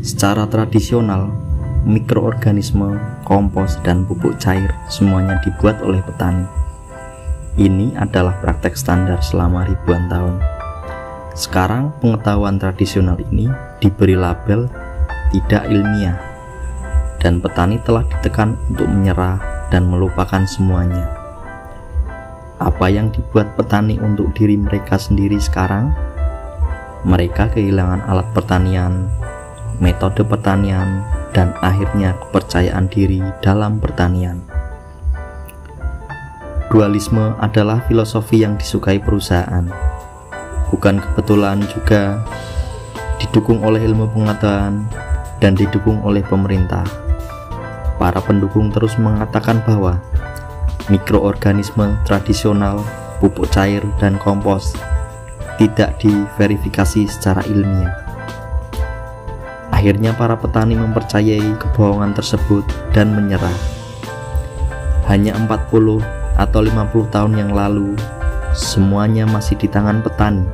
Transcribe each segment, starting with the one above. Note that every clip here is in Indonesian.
Secara tradisional, mikroorganisme, kompos, dan pupuk cair semuanya dibuat oleh petani. Ini adalah praktek standar selama ribuan tahun. Sekarang pengetahuan tradisional ini diberi label tidak ilmiah, dan petani telah ditekan untuk menyerah dan melupakan semuanya. Apa yang dibuat petani untuk diri mereka sendiri sekarang? Mereka kehilangan alat pertanian, metode pertanian, dan akhirnya kepercayaan diri dalam pertanian. Dualisme adalah filosofi yang disukai perusahaan. Bukan kebetulan juga didukung oleh ilmu pengetahuan dan didukung oleh pemerintah. Para pendukung terus mengatakan bahwa mikroorganisme tradisional, pupuk cair, dan kompos tidak diverifikasi secara ilmiah. Akhirnya para petani mempercayai kebohongan tersebut dan menyerah. Hanya 40 atau 50 tahun yang lalu, semuanya masih di tangan petani.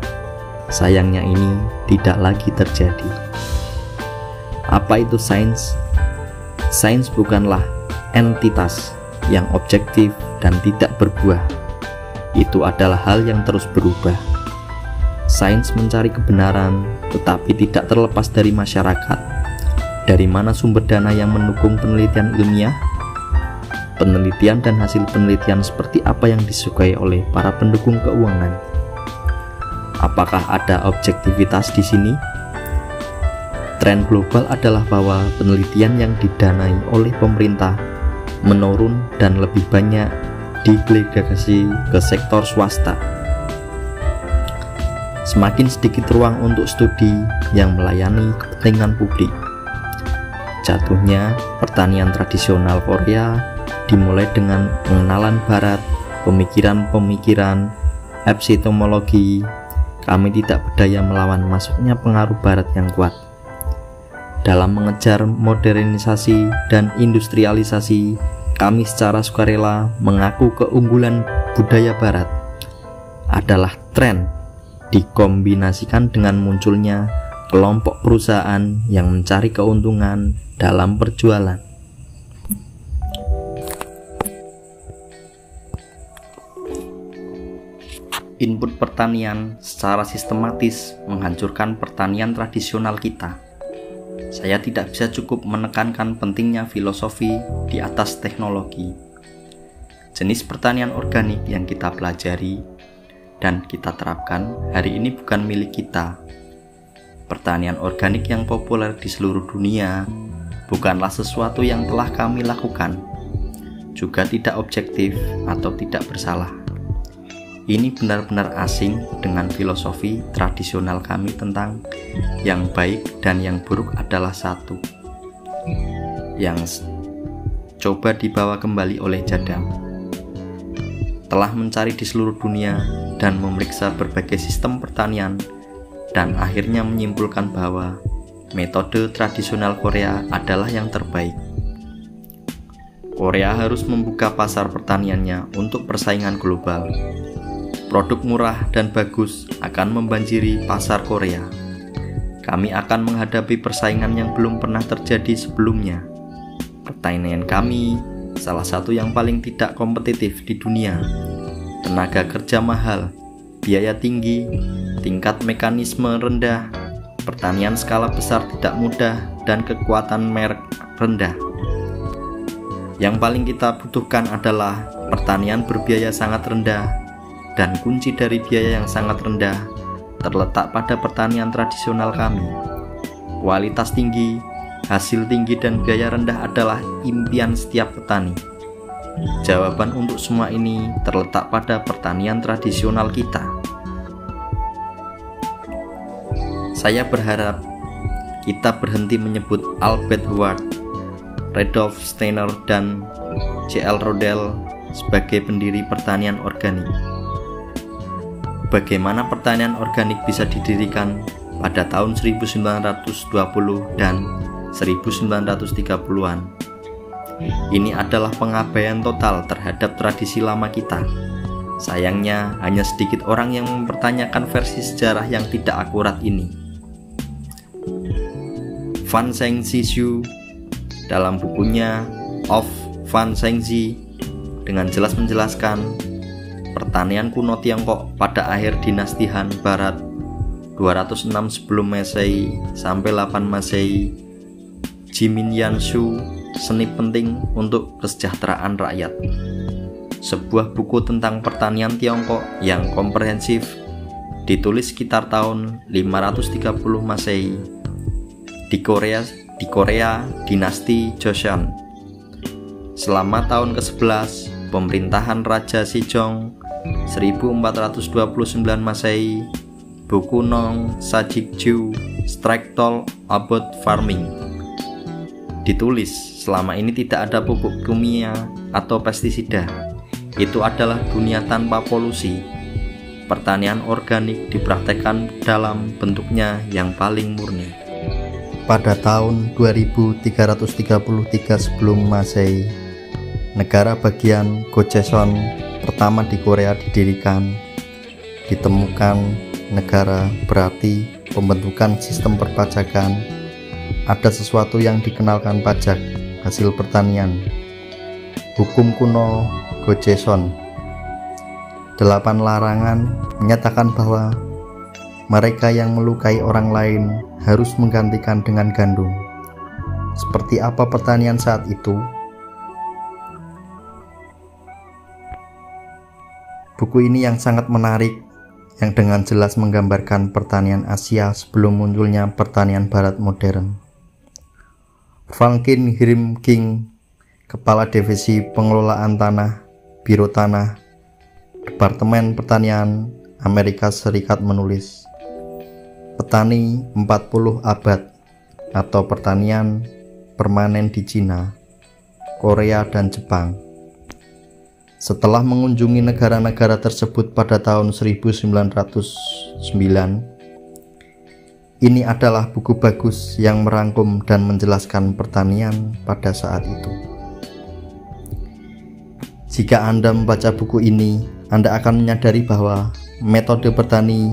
Sayangnya ini tidak lagi terjadi. Apa itu sains? Sains bukanlah entitas yang objektif dan tidak berbuah. Itu adalah hal yang terus berubah. Sains mencari kebenaran, tetapi tidak terlepas dari masyarakat. Dari mana sumber dana yang mendukung penelitian ilmiah? Penelitian dan hasil penelitian seperti apa yang disukai oleh para pendukung keuangan? Apakah ada objektivitas di sini? Tren global adalah bahwa penelitian yang didanai oleh pemerintah menurun dan lebih banyak didelegasi ke sektor swasta. Semakin sedikit ruang untuk studi yang melayani kepentingan publik. Jatuhnya, pertanian tradisional Korea dimulai dengan pengenalan barat, pemikiran-pemikiran, epistemologi. Kami tidak berdaya melawan masuknya pengaruh barat yang kuat. Dalam mengejar modernisasi dan industrialisasi, kami secara sukarela mengaku keunggulan budaya barat adalah tren dikombinasikan dengan munculnya kelompok perusahaan yang mencari keuntungan dalam perjualan. Input pertanian secara sistematis menghancurkan pertanian tradisional kita. Saya tidak bisa cukup menekankan pentingnya filosofi di atas teknologi. Jenis pertanian organik yang kita pelajari dan kita terapkan hari ini bukan milik kita. Pertanian organik yang populer di seluruh dunia bukanlah sesuatu yang telah kami lakukan, juga tidak objektif atau tidak bersalah. Ini benar-benar asing dengan filosofi tradisional kami tentang yang baik dan yang buruk adalah satu, yang coba dibawa kembali oleh Jadam. Telah mencari di seluruh dunia dan memeriksa berbagai sistem pertanian dan akhirnya menyimpulkan bahwa metode tradisional Korea adalah yang terbaik. Korea harus membuka pasar pertaniannya untuk persaingan global. Produk murah dan bagus akan membanjiri pasar Korea. Kami akan menghadapi persaingan yang belum pernah terjadi sebelumnya. Pertanian kami salah satu yang paling tidak kompetitif di dunia. Tenaga kerja mahal, biaya tinggi, tingkat mekanisme rendah, pertanian skala besar tidak mudah, dan kekuatan merek rendah. Yang paling kita butuhkan adalah pertanian berbiaya sangat rendah, dan kunci dari biaya yang sangat rendah terletak pada pertanian tradisional kami. Kualitas tinggi, hasil tinggi, dan biaya rendah adalah impian setiap petani. Jawaban untuk semua ini terletak pada pertanian tradisional kita. Saya berharap kita berhenti menyebut Albert Howard, Rudolf Steiner, dan J.L. Rodel sebagai pendiri pertanian organik. Bagaimana pertanian organik bisa didirikan pada tahun 1920 dan 1930-an? Ini adalah pengabaian total terhadap tradisi lama kita. Sayangnya, hanya sedikit orang yang mempertanyakan versi sejarah yang tidak akurat ini. Van Seng Zizhu dalam bukunya Of Van Seng Zi dengan jelas menjelaskan pertanian kuno Tiongkok pada akhir dinasti Han Barat 206 sebelum Masehi sampai 8 Masehi. Jimin Yanshu, seni penting untuk kesejahteraan rakyat. Sebuah buku tentang pertanian Tiongkok yang komprehensif ditulis sekitar tahun 530 Masehi di Korea dinasti Joseon. Selama tahun ke-11 pemerintahan Raja Sijong 1429 Masehi, buku Nong Sajikju Strictly About Farming ditulis. Selama ini tidak ada pupuk kimia atau pestisida. Itu adalah dunia tanpa polusi. Pertanian organik dipraktekkan dalam bentuknya yang paling murni. Pada tahun 2333 sebelum Masehi, negara bagian Gojeson pertama di Korea didirikan. Ditemukan negara berarti pembentukan sistem perpajakan. Ada sesuatu yang dikenalkan pajak hasil pertanian. Hukum kuno Gojeson. 8 larangan menyatakan bahwa mereka yang melukai orang lain harus menggantikan dengan gandum. Seperti apa pertanian saat itu? Buku ini yang sangat menarik, yang dengan jelas menggambarkan pertanian Asia sebelum munculnya pertanian Barat modern. Franklin Hiram King, Kepala Divisi Pengelolaan Tanah, Biro Tanah, Departemen Pertanian Amerika Serikat menulis, Petani 40 Abad atau Pertanian Permanen di Cina, Korea, dan Jepang. Setelah mengunjungi negara-negara tersebut pada tahun 1909, ini adalah buku bagus yang merangkum dan menjelaskan pertanian pada saat itu. Jika Anda membaca buku ini, Anda akan menyadari bahwa metode bertani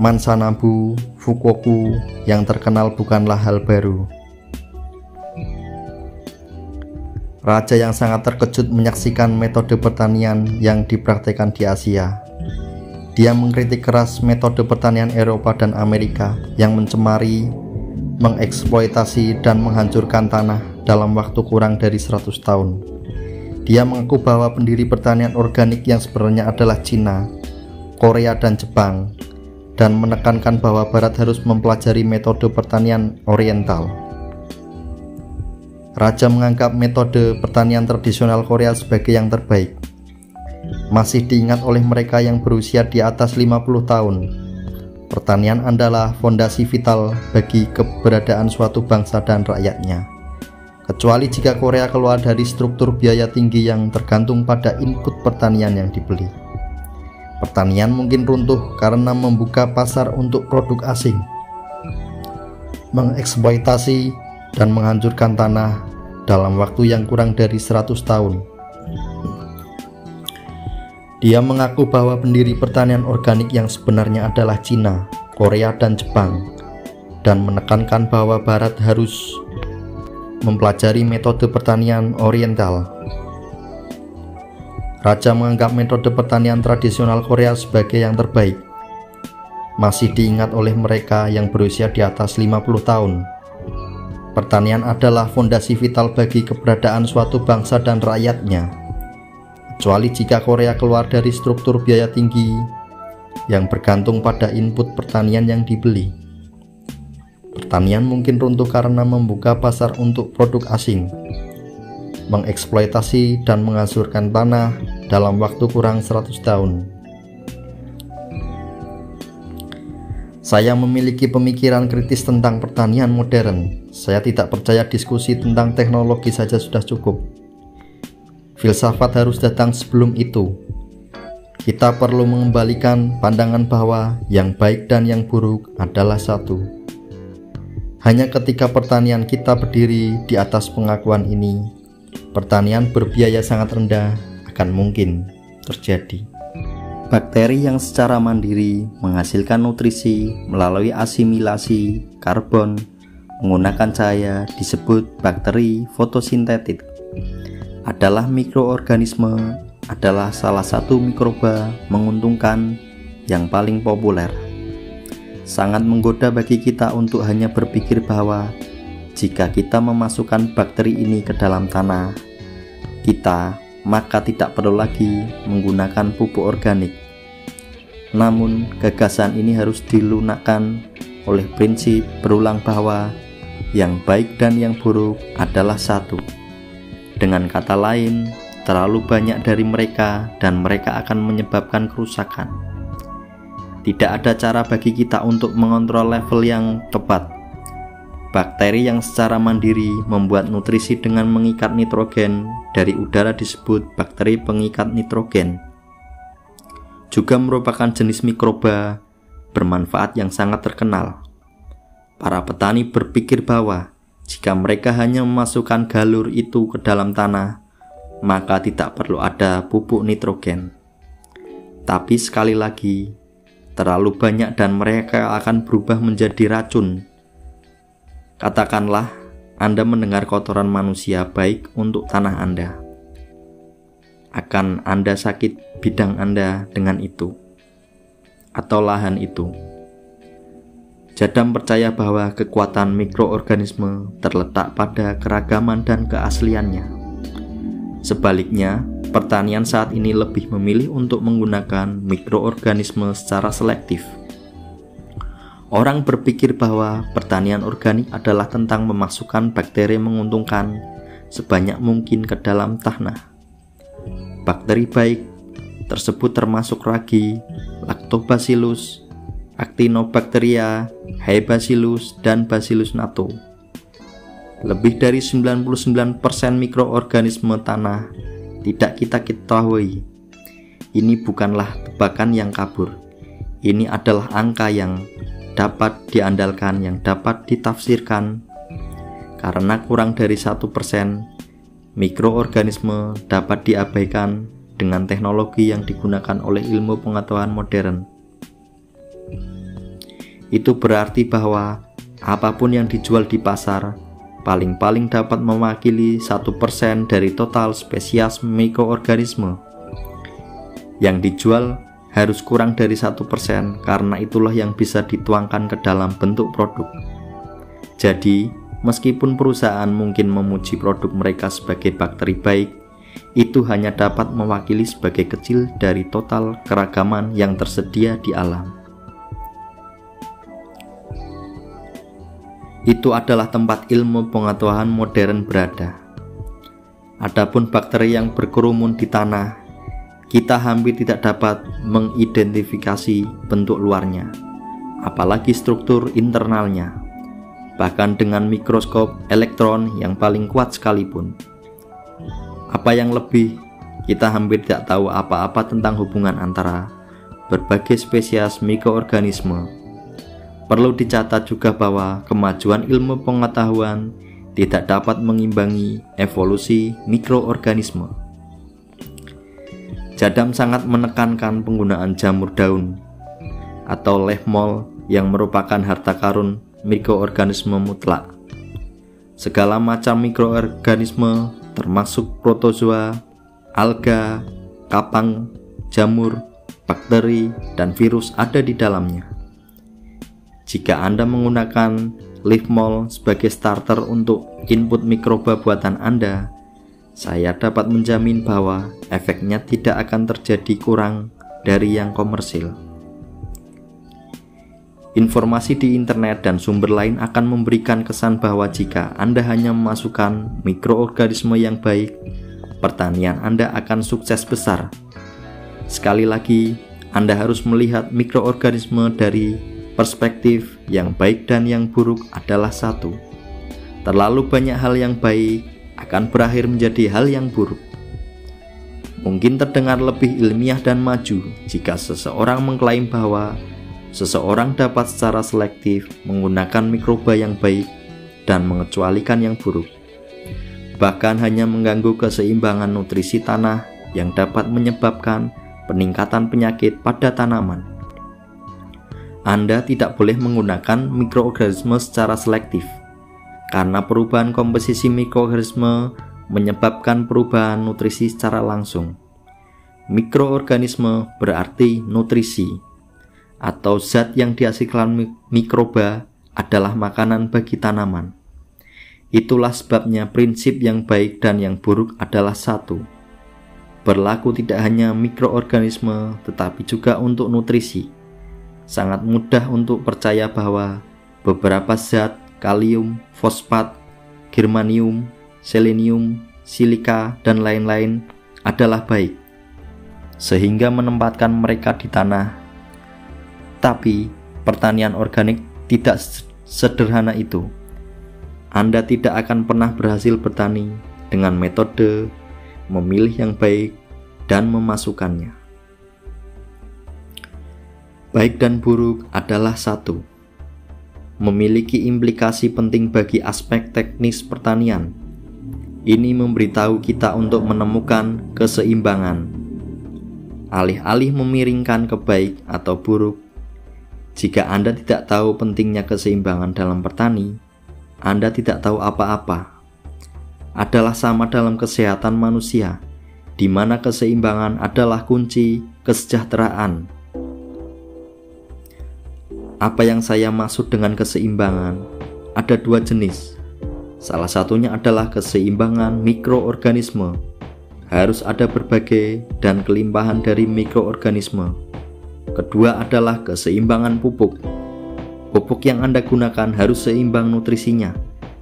Mansanabu Fukoku yang terkenal bukanlah hal baru. Raja yang sangat terkejut menyaksikan metode pertanian yang dipraktikkan di Asia. Dia mengkritik keras metode pertanian Eropa dan Amerika yang mencemari, mengeksploitasi, dan menghancurkan tanah dalam waktu kurang dari 100 tahun. Dia mengaku bahwa pendiri pertanian organik yang sebenarnya adalah Cina, Korea, dan Jepang, dan menekankan bahwa Barat harus mempelajari metode pertanian oriental. Raja menganggap metode pertanian tradisional Korea sebagai yang terbaik. Masih diingat oleh mereka yang berusia di atas 50 tahun. Pertanian adalah fondasi vital bagi keberadaan suatu bangsa dan rakyatnya. Kecuali jika Korea keluar dari struktur biaya tinggi yang tergantung pada input pertanian yang dibeli. Pertanian mungkin runtuh karena membuka pasar untuk produk asing, mengeksploitasi dan menghancurkan tanah dalam waktu yang kurang dari 100 tahun. Dia mengaku bahwa pendiri pertanian organik yang sebenarnya adalah Cina, Korea, dan Jepang, dan menekankan bahwa Barat harus mempelajari metode pertanian oriental. Raja menganggap metode pertanian tradisional Korea sebagai yang terbaik. Masih diingat oleh mereka yang berusia di atas 50 tahun. Pertanian adalah fondasi vital bagi keberadaan suatu bangsa dan rakyatnya. Kecuali jika Korea keluar dari struktur biaya tinggi yang bergantung pada input pertanian yang dibeli. Pertanian mungkin runtuh karena membuka pasar untuk produk asing, mengeksploitasi dan menghancurkan tanah dalam waktu kurang 100 tahun. Saya memiliki pemikiran kritis tentang pertanian modern. Saya tidak percaya diskusi tentang teknologi saja sudah cukup. Filsafat harus datang sebelum itu. Kita perlu mengembalikan pandangan bahwa yang baik dan yang buruk adalah satu. Hanya ketika pertanian kita berdiri di atas pengakuan ini, pertanian berbiaya sangat rendah akan mungkin terjadi. Bakteri yang secara mandiri menghasilkan nutrisi melalui asimilasi karbon menggunakan cahaya disebut bakteri fotosintetik. Adalah mikroorganisme, adalah salah satu mikroba menguntungkan yang paling populer. Sangat menggoda bagi kita untuk hanya berpikir bahwa jika kita memasukkan bakteri ini ke dalam tanah kita, maka tidak perlu lagi menggunakan pupuk organik. Namun gagasan ini harus dilunakkan oleh prinsip berulang bahwa yang baik dan yang buruk adalah satu. Dengan kata lain, terlalu banyak dari mereka dan mereka akan menyebabkan kerusakan. Tidak ada cara bagi kita untuk mengontrol level yang tepat. Bakteri yang secara mandiri membuat nutrisi dengan mengikat nitrogen dari udara disebut bakteri pengikat nitrogen. Juga merupakan jenis mikroba bermanfaat yang sangat terkenal. Para petani berpikir bahwa jika mereka hanya memasukkan galur itu ke dalam tanah, maka tidak perlu ada pupuk nitrogen. Tapi sekali lagi, terlalu banyak dan mereka akan berubah menjadi racun. Katakanlah, Anda mendengar kotoran manusia baik untuk tanah Anda. Akan Anda sakit bidang Anda dengan itu, atau lahan itu. Jadam percaya bahwa kekuatan mikroorganisme terletak pada keragaman dan keasliannya. Sebaliknya, pertanian saat ini lebih memilih untuk menggunakan mikroorganisme secara selektif. Orang berpikir bahwa pertanian organik adalah tentang memasukkan bakteri menguntungkan sebanyak mungkin ke dalam tanah. Bakteri baik tersebut termasuk ragi, lactobacillus, actinobacteria, haebacillus, dan bacillus natto. Lebih dari 99% mikroorganisme tanah tidak kita ketahui. Ini bukanlah tebakan yang kabur. Ini adalah angka yang dapat diandalkan, yang dapat ditafsirkan, karena kurang dari 1% mikroorganisme dapat diabaikan dengan teknologi yang digunakan oleh ilmu pengetahuan modern. Itu berarti bahwa apapun yang dijual di pasar paling-paling dapat mewakili 1% dari total spesies mikroorganisme. Yang dijual harus kurang dari 1% karena itulah yang bisa dituangkan ke dalam bentuk produk. Jadi, meskipun perusahaan mungkin memuji produk mereka sebagai bakteri baik, itu hanya dapat mewakili sebagai kecil dari total keragaman yang tersedia di alam. Itu adalah tempat ilmu pengetahuan modern berada. Adapun bakteri yang berkerumun di tanah, kita hampir tidak dapat mengidentifikasi bentuk luarnya, apalagi struktur internalnya, bahkan dengan mikroskop elektron yang paling kuat sekalipun. Apa yang lebih, kita hampir tidak tahu apa-apa tentang hubungan antara berbagai spesies mikroorganisme. Perlu dicatat juga bahwa kemajuan ilmu pengetahuan tidak dapat mengimbangi evolusi mikroorganisme. Jadam sangat menekankan penggunaan jamur daun atau lehmol yang merupakan harta karun mikroorganisme mutlak. Segala macam mikroorganisme termasuk protozoa, alga, kapang, jamur, bakteri, dan virus ada di dalamnya. Jika Anda menggunakan lehmol sebagai starter untuk input mikroba buatan Anda, saya dapat menjamin bahwa efeknya tidak akan terjadi kurang dari yang komersil. Informasi di internet dan sumber lain akan memberikan kesan bahwa jika Anda hanya memasukkan mikroorganisme yang baik, pertanian Anda akan sukses besar. Sekali lagi, Anda harus melihat mikroorganisme dari perspektif yang baik dan yang buruk adalah satu. Terlalu banyak hal yang baik akan berakhir menjadi hal yang buruk. Mungkin terdengar lebih ilmiah dan maju jika seseorang mengklaim bahwa seseorang dapat secara selektif menggunakan mikroba yang baik dan mengecualikan yang buruk, bahkan hanya mengganggu keseimbangan nutrisi tanah yang dapat menyebabkan peningkatan penyakit pada tanaman. Anda tidak boleh menggunakan mikroorganisme secara selektif. karena perubahan komposisi mikroorganisme menyebabkan perubahan nutrisi secara langsung. Mikroorganisme berarti nutrisi, atau zat yang dihasilkan mikroba adalah makanan bagi tanaman. Itulah sebabnya prinsip yang baik dan yang buruk adalah satu. Berlaku tidak hanya mikroorganisme tetapi juga untuk nutrisi. Sangat mudah untuk percaya bahwa beberapa zat kalium, fosfat, germanium, selenium, silika, dan lain-lain adalah baik, sehingga menempatkan mereka di tanah. Tapi pertanian organik tidak sederhana itu. Anda tidak akan pernah berhasil bertani dengan metode memilih yang baik dan memasukkannya. Baik dan buruk adalah satu, memiliki implikasi penting bagi aspek teknis pertanian. Ini memberitahu kita untuk menemukan keseimbangan. Alih-alih memiringkan ke baik atau buruk, jika Anda tidak tahu pentingnya keseimbangan dalam pertani, Anda tidak tahu apa-apa. Adalah sama dalam kesehatan manusia, di mana keseimbangan adalah kunci kesejahteraan. Apa yang saya maksud dengan keseimbangan? Ada dua jenis. Salah satunya adalah keseimbangan mikroorganisme. Harus ada berbagai dan kelimpahan dari mikroorganisme. Kedua adalah keseimbangan pupuk. Pupuk yang Anda gunakan harus seimbang nutrisinya,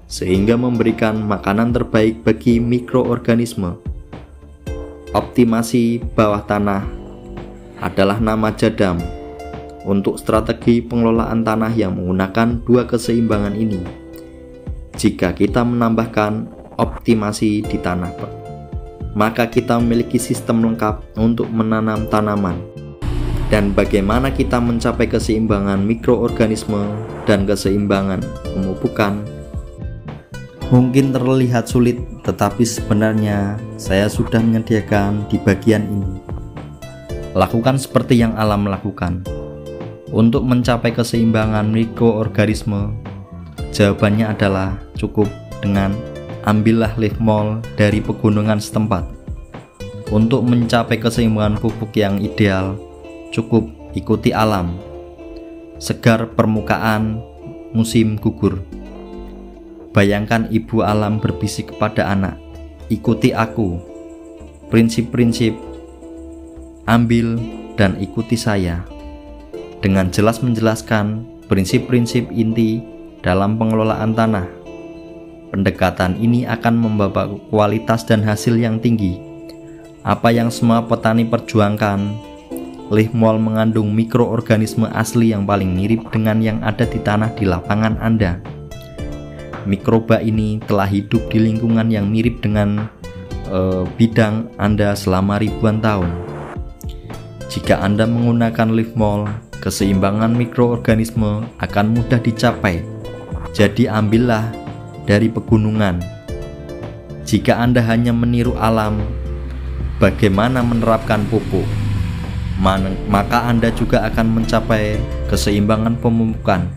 sehingga memberikan makanan terbaik bagi mikroorganisme. Optimasi bawah tanah adalah nama Jadam untuk strategi pengelolaan tanah yang menggunakan dua keseimbangan ini. Jika kita menambahkan optimasi di tanah, maka kita memiliki sistem lengkap untuk menanam tanaman. Dan bagaimana kita mencapai keseimbangan mikroorganisme dan keseimbangan pemupukan? Mungkin terlihat sulit, tetapi sebenarnya saya sudah menyediakan di bagian ini. Lakukan seperti yang alam lakukan. Untuk mencapai keseimbangan mikroorganisme, jawabannya adalah cukup dengan ambillah leaf mold dari pegunungan setempat. Untuk mencapai keseimbangan pupuk yang ideal, cukup ikuti alam. Segar permukaan, musim gugur. Bayangkan ibu alam berbisik kepada anak, "Ikuti aku." Prinsip-prinsip ambil dan ikuti saya dengan jelas menjelaskan prinsip-prinsip inti dalam pengelolaan tanah. Pendekatan ini akan membawa kualitas dan hasil yang tinggi. Apa yang semua petani perjuangkan, leaf mold mengandung mikroorganisme asli yang paling mirip dengan yang ada di tanah di lapangan Anda. Mikroba ini telah hidup di lingkungan yang mirip dengan bidang Anda selama ribuan tahun. Jika Anda menggunakan leaf mold, keseimbangan mikroorganisme akan mudah dicapai. Jadi ambillah dari pegunungan. Jika Anda hanya meniru alam, bagaimana menerapkan pupuk, maka Anda juga akan mencapai keseimbangan pemupukan.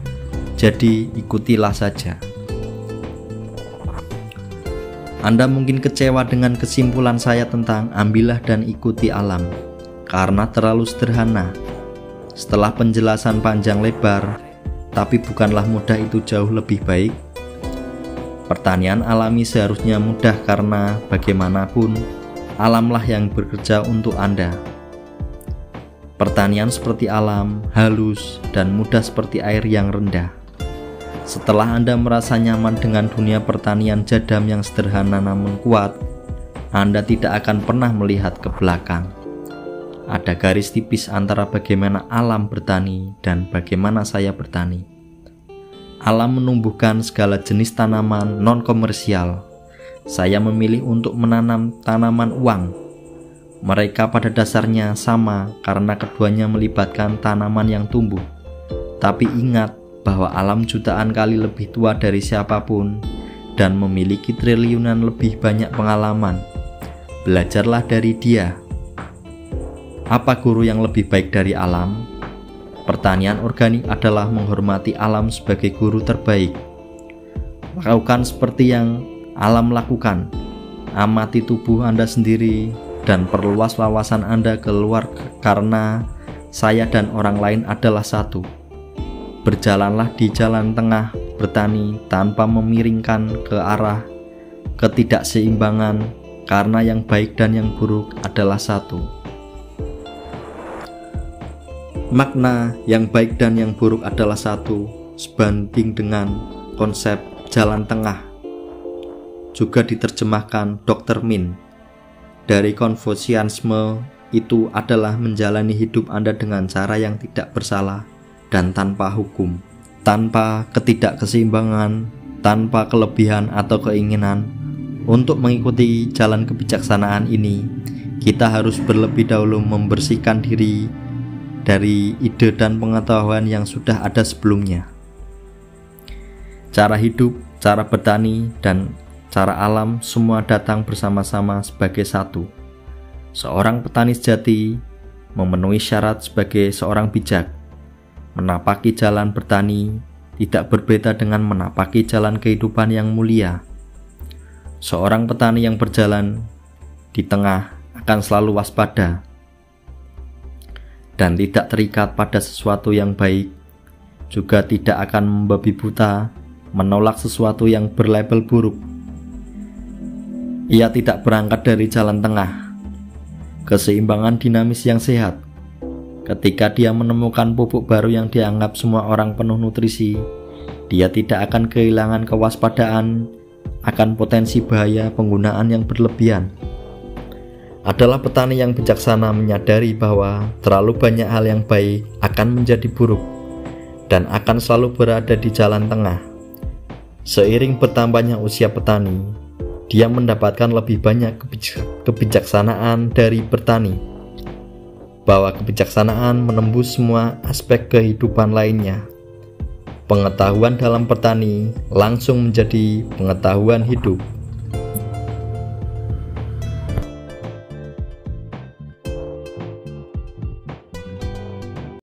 Jadi ikutilah saja. Anda mungkin kecewa dengan kesimpulan saya tentang ambillah dan ikuti alam, karena terlalu sederhana. Setelah penjelasan panjang lebar, tapi bukanlah mudah itu jauh lebih baik. Pertanian alami seharusnya mudah karena bagaimanapun, alamlah yang bekerja untuk Anda. Pertanian seperti alam, halus dan mudah seperti air yang rendah. Setelah Anda merasa nyaman dengan dunia pertanian Jadam yang sederhana namun kuat, Anda tidak akan pernah melihat ke belakang. Ada garis tipis antara bagaimana alam bertani dan bagaimana saya bertani. Alam menumbuhkan segala jenis tanaman non-komersial. Saya memilih untuk menanam tanaman uang. Mereka pada dasarnya sama karena keduanya melibatkan tanaman yang tumbuh. Tapi ingat bahwa alam jutaan kali lebih tua dari siapapun dan memiliki triliunan lebih banyak pengalaman. Belajarlah dari dia. Apa guru yang lebih baik dari alam? Pertanian organik adalah menghormati alam sebagai guru terbaik. Lakukan seperti yang alam lakukan. Amati tubuh Anda sendiri dan perluas wawasan Anda keluar, karena saya dan orang lain adalah satu. Berjalanlah di jalan tengah bertani tanpa memiringkan ke arah ketidakseimbangan, karena yang baik dan yang buruk adalah satu. Makna yang baik dan yang buruk adalah satu sebanding dengan konsep jalan tengah, juga diterjemahkan Dr. Min. Dari Konfusianisme itu adalah menjalani hidup Anda dengan cara yang tidak bersalah dan tanpa hukum, tanpa ketidakkeseimbangan, tanpa kelebihan atau keinginan. Untuk mengikuti jalan kebijaksanaan ini, kita harus berlebih dahulu membersihkan diri dari ide dan pengetahuan yang sudah ada sebelumnya. Cara hidup, cara bertani, dan cara alam semua datang bersama-sama sebagai satu. Seorang petani sejati memenuhi syarat sebagai seorang bijak. Menapaki jalan bertani tidak berbeda dengan menapaki jalan kehidupan yang mulia. Seorang petani yang berjalan di tengah akan selalu waspada dan tidak terikat pada sesuatu yang baik, juga tidak akan membabi buta menolak sesuatu yang berlabel buruk. Ia tidak berangkat dari jalan tengah, keseimbangan dinamis yang sehat. Ketika dia menemukan pupuk baru yang dianggap semua orang penuh nutrisi, dia tidak akan kehilangan kewaspadaan akan potensi bahaya penggunaan yang berlebihan. Adalah petani yang bijaksana menyadari bahwa terlalu banyak hal yang baik akan menjadi buruk dan akan selalu berada di jalan tengah. Seiring bertambahnya usia petani, dia mendapatkan lebih banyak kebijaksanaan dari bertani, bahwa kebijaksanaan menembus semua aspek kehidupan lainnya. Pengetahuan dalam bertani langsung menjadi pengetahuan hidup.